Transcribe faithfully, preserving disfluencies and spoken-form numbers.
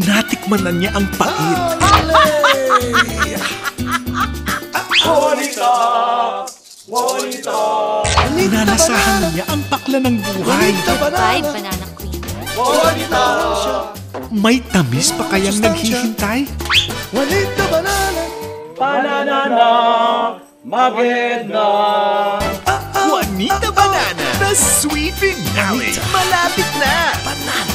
Natikman na niya ang pait. Juanita! Juanita! Nanasahan na niya ang pakla ng buhay. Bye, Banana Queen. Juanita! May tamis pa kayang naghihintay? Juanita Banana! Banana! Maganda! Juanita Banana! The sweet finale! Malapit na! Banana!